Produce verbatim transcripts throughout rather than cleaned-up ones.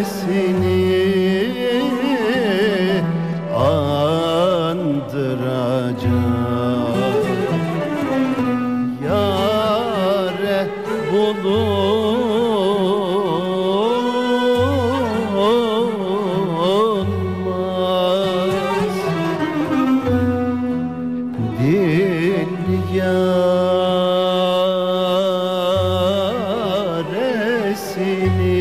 yâresini andıracak. Yâre bulunmaz. Dil yâresini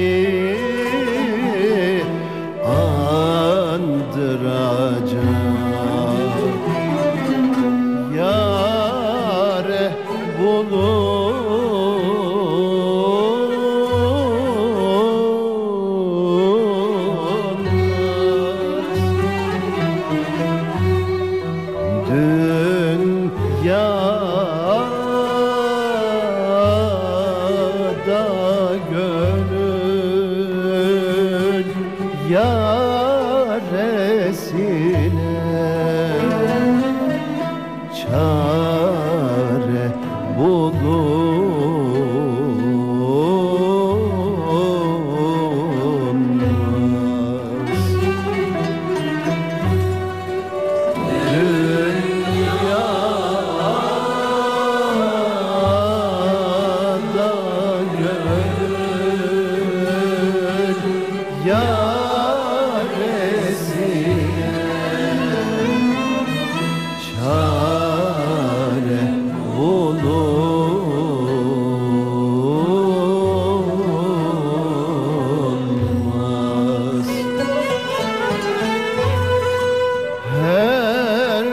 andıracak. Yâre bulunmaz. Dün yâda gönül yâresine çare bulunmaz. Dünyada gönül yâresine çare bulunmaz. Her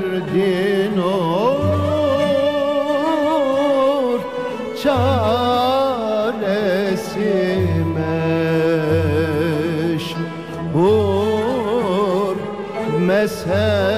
derdin olur çaresi meşhur mezhep.